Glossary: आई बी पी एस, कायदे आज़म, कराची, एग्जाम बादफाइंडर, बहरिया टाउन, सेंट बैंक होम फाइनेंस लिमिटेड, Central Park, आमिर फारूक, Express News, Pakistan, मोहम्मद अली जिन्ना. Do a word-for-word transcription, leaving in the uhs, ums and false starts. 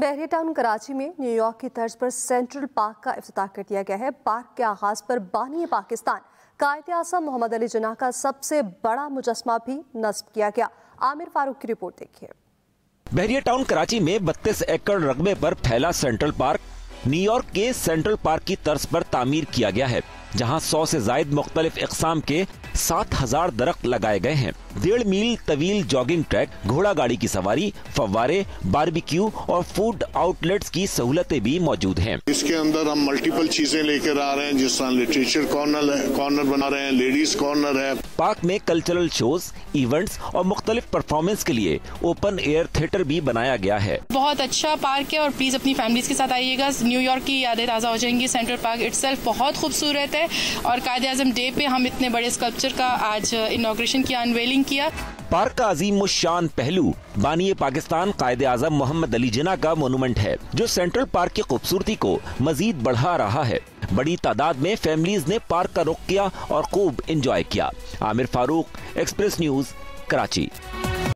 बहरिया टाउन कराची में न्यूयॉर्क की तर्ज पर सेंट्रल पार्क का इफ्तिताह कर दिया गया है। पार्क के आगाज़ पर बानी पाकिस्तान कायदे आज़म मोहम्मद अली जिन्ना का सबसे बड़ा मुजस्मा भी नस्ब किया गया। आमिर फारूक की रिपोर्ट देखिए। बहरिया टाउन कराची में बत्तीस एकड़ रकबे पर फैला सेंट्रल पार्क न्यूयॉर्क के सेंट्रल पार्क की तर्ज पर तामीर किया गया है, जहाँ सौ से जायद मुख्तलिफ अकसाम के सात हजार दरख्त लगाए गए हैं। डेढ़ मील तवील जॉगिंग ट्रैक, घोड़ा गाड़ी की सवारी, फव्वारे, बारबेक्यू और फूड आउटलेट्स की सहूलतें भी मौजूद हैं। इसके अंदर हम मल्टीपल चीजें लेकर आ रहे हैं, जिस तरह लिटरेचर कॉर्नर कॉर्नर बना रहे हैं, लेडीज कॉर्नर है। पार्क में कल्चरल शोज, इवेंट्स और मुख्तलिफ परफॉर्मेंस के लिए ओपन एयर थिएटर भी बनाया गया है। बहुत अच्छा पार्क है और प्लीज अपनी फैमिलीज के साथ आइएगा, न्यूयॉर्क की यादें ताज़ा हो जाएंगी। सेंट्रल पार्क इटसेल्फ बहुत खूबसूरत है और कायदे आज़म डे पे हम इतने बड़े स्कल्पचर का आज इनॉग्रेशन किया, अनवेलिंग किया। पार्क का अजीमुशान पहलू बानी पाकिस्तान कायदे आज़म मोहम्मद अली जिन्ना का मोनूमेंट है, जो सेंट्रल पार्क की खूबसूरती को मजीद बढ़ा रहा है। बड़ी तादाद में फैमिलीज ने पार्क का रुख किया और खूब इंजॉय किया। आमिर फारूक, express news, कराची।